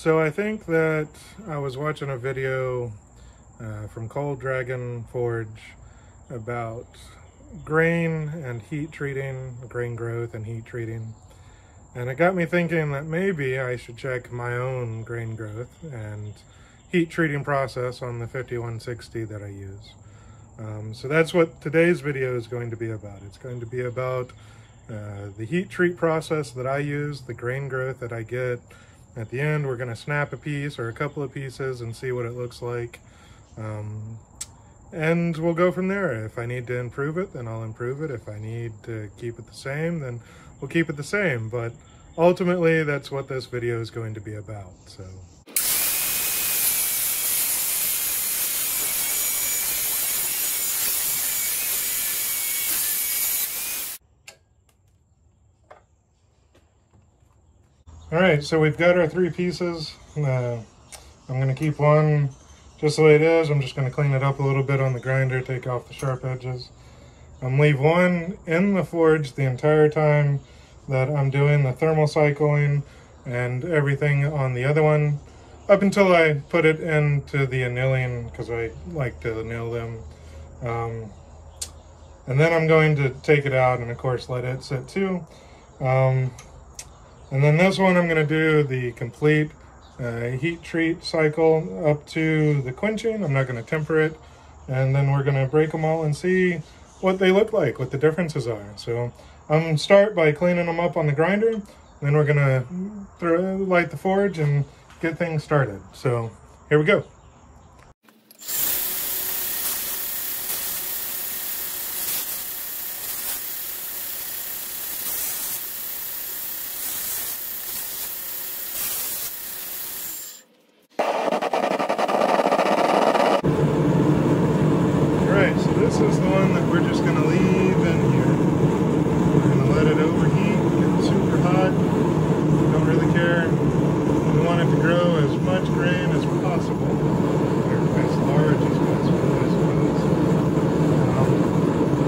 So I think that I was watching a video from Coal Dragon Forge about grain and heat treating, grain growth and heat treating. And it got me thinking that maybe I should check my own grain growth and heat treating process on the 5160 that I use. So that's what today's video is going to be about. It's going to be about the heat treat process that I use, the grain growth that I get. At the end, we're going to snap a piece or a couple of pieces and see what it looks like. And we'll go from there. If I need to improve it, then I'll improve it. If I need to keep it the same, then we'll keep it the same. But ultimately, that's what this video is going to be about. So. All right, so we've got our three pieces. I'm gonna keep one just the way it is. I'm just gonna clean it up a little bit on the grinder, take off the sharp edges. I'm leave one in the forge the entire time that I'm doing the thermal cycling and everything on the other one, up until I put it into the annealing, because I like to anneal them. And then I'm going to take it out and of course let it sit too. And then this one I'm going to do the complete heat treat cycle up to the quenching. I'm not going to temper it. And then we're going to break them all and see what they look like, what the differences are. So I'm going to start by cleaning them up on the grinder. Then we're going to light the forge and get things started. So here we go. This is the one that we're just going to leave in here. We're going to let it overheat, get super hot. Don't really care. We want it to grow as much grain as possible, or as large as possible, I suppose.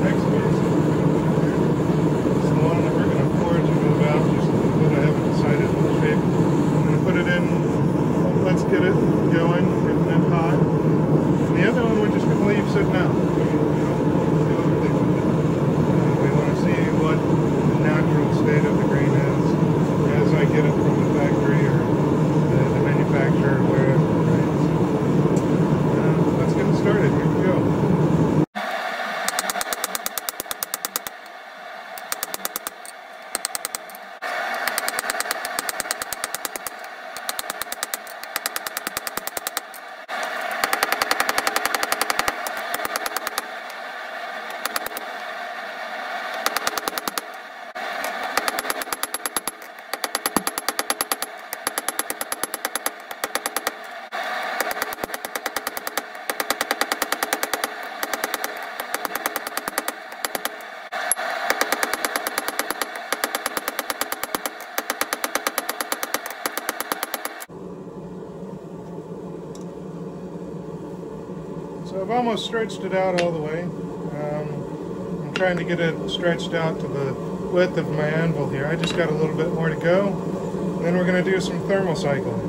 Next piece is the one that we're going to forge and move out just a little bit. I haven't decided what shape. I'm going to put it in. Let's get it going, getting it hot. And the other one we're just going to leave sitting out. So I've almost stretched it out all the way. I'm trying to get it stretched out to the width of my anvil here. I just got a little bit more to go. And then we're going to do some thermal cycling.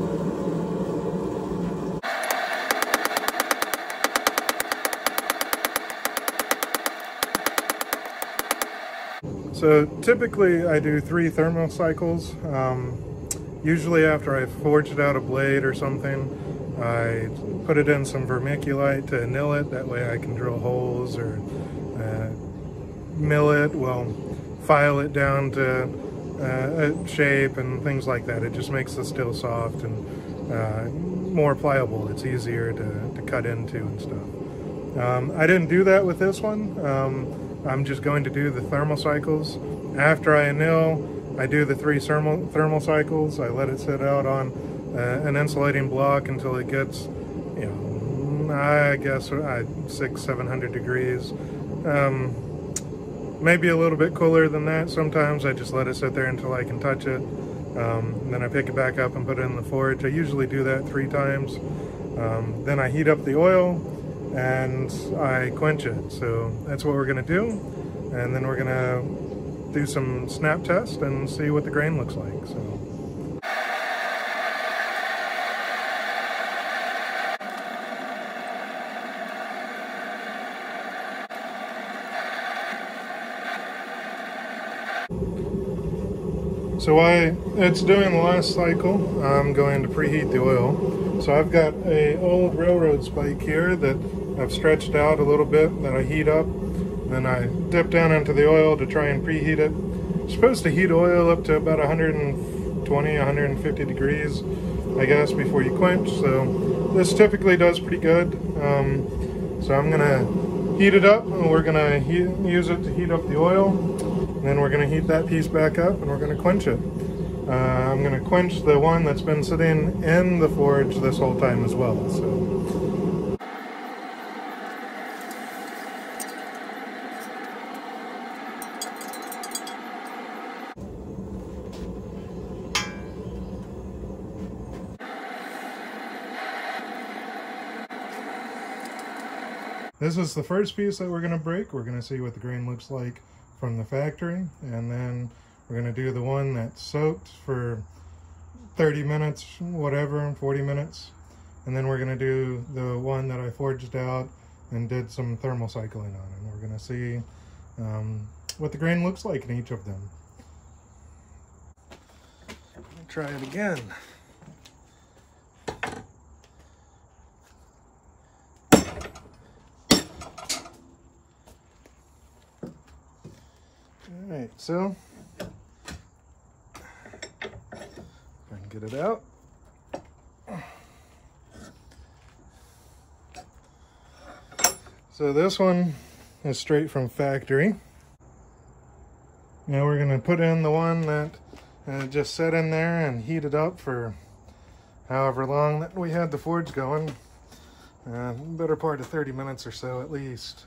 So typically I do 3 thermal cycles. Usually after I've forged out a blade or something, I put it in some vermiculite to anneal it. That way I can drill holes or mill it, file it down to a shape and things like that. It just makes the steel soft and more pliable. It's easier to cut into and stuff. I didn't do that with this one. I'm just going to do the thermal cycles. After I anneal, I do the 3 thermal cycles. I let it sit out on an insulating block until it gets, I guess 600-700 degrees, maybe a little bit cooler than that. Sometimes I just let it sit there until I can touch it, and then I pick it back up and put it in the forge. I usually do that 3 times. Then I heat up the oil and I quench it. So that's what we're going to do, and then we're going to do some snap test and see what the grain looks like. So. So while it's doing the last cycle, I'm going to preheat the oil. So I've got an old railroad spike here that I've stretched out a little bit, that I heat up, then I dip down into the oil to try and preheat it. You're supposed to heat oil up to about 120, 150 degrees, I guess, before you quench. So this typically does pretty good. So I'm gonna heat it up, and we're gonna use it to heat up the oil. And then we're gonna heat that piece back up, and we're gonna quench it. I'm gonna quench the one that's been sitting in the forge this whole time as well. So. This is the first piece that we're gonna break. We're gonna see what the grain looks like from the factory, and then we're going to do the one that's soaked for 30 minutes, whatever, 40 minutes, and then we're going to do the one that I forged out and did some thermal cycling on, and we're going to see what the grain looks like in each of them. Let me try it again. Alright, so if I can get it out. So this one is straight from factory. Now we're going to put in the one that just sat in there and heat it up for however long that we had the forge going. Better part of 30 minutes or so at least.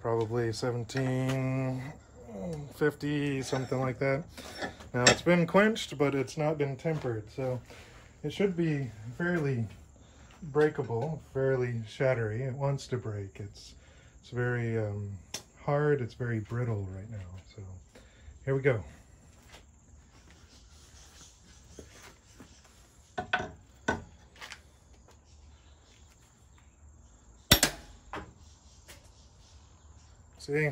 Probably 1750, something like that. Now it's been quenched, but it's not been tempered, so it should be fairly breakable, fairly shattery. It wants to break. It's very hard. It's very brittle right now. So here we go. See,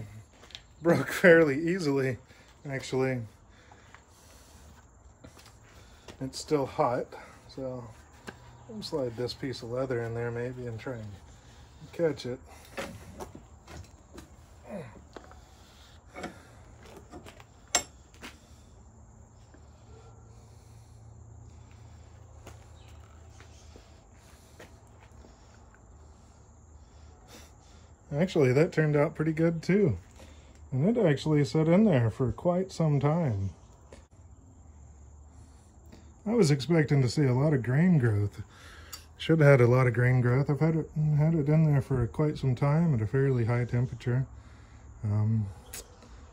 broke fairly easily, actually. It's still hot, so I'll slide this piece of leather in there maybe and try and catch it. Actually, that turned out pretty good too. And it actually sat in there for quite some time. I was expecting to see a lot of grain growth. Should have had a lot of grain growth. I've had it in there for quite some time at a fairly high temperature. I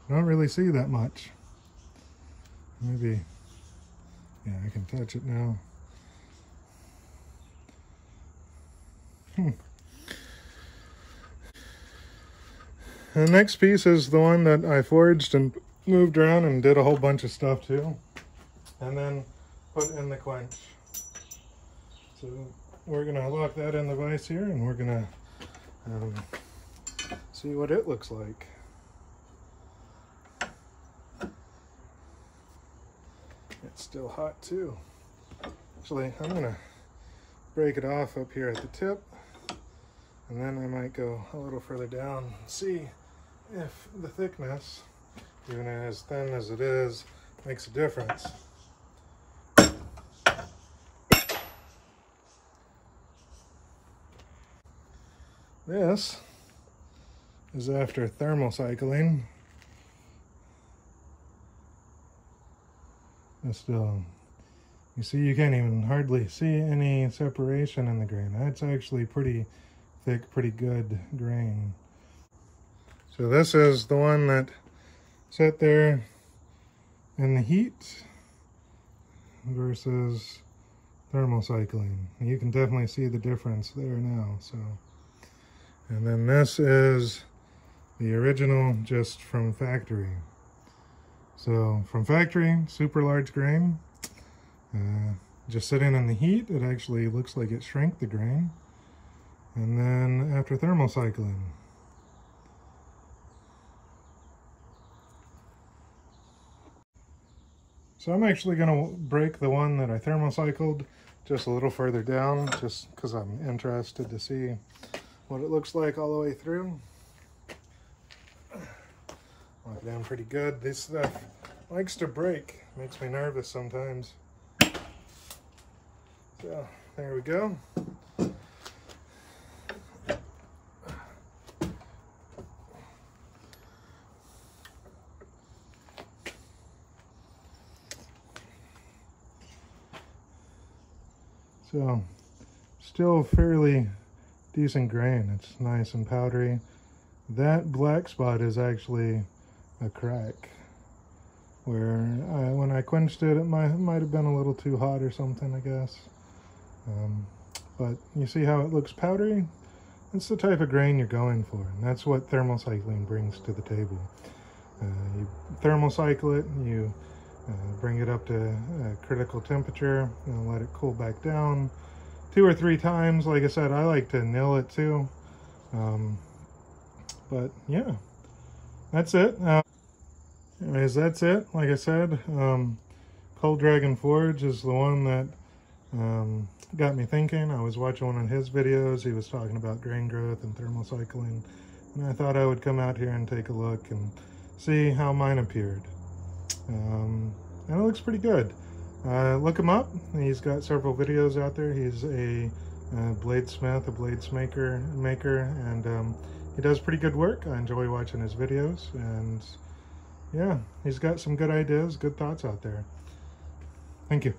don't really see that much. Maybe, yeah, I can touch it now. The next piece is the one that I forged and moved around and did a whole bunch of stuff to, and then put in the quench. So we're going to lock that in the vise here, and we're going to see what it looks like. It's still hot too. Actually, I'm going to break it off up here at the tip, and then I might go a little further down and see if the thickness, even as thin as it is, makes a difference. This is after thermal cycling. It's still, you see, you can't even hardly see any separation in the grain. That's actually pretty thick, pretty good grain. So this is the one that sat there in the heat versus thermal cycling. You can definitely see the difference there now. So, and then this is the original just from factory. So from factory, super large grain. Just sitting in the heat, it actually looks like it shrank the grain. And then after thermal cycling. So I'm actually going to break the one that I thermocycled just a little further down, just because I'm interested to see what it looks like all the way through. Locked down pretty good. This stuff likes to break. Makes me nervous sometimes. So there we go. So, still fairly decent grain. It's nice and powdery. That black spot is actually a crack where when I quenched it, it might have been a little too hot or something, I guess. But you see how it looks powdery? That's the type of grain you're going for, and that's what thermocycling brings to the table. You thermocycle it, and you bring it up to a critical temperature and let it cool back down 2 or 3 times. Like I said, I like to nil it too. But yeah, that's it. Anyways, that's it. Like I said, Coal Dragon Forge is the one that got me thinking. I was watching one of his videos. He was talking about grain growth and thermocycling, and I thought I would come out here and take a look and see how mine appeared. And it looks pretty good. Look him up. He's got several videos out there. He's a bladesmith, a bladesmaker, and he does pretty good work. I enjoy watching his videos, and yeah, he's got some good ideas, good thoughts out there. Thank you.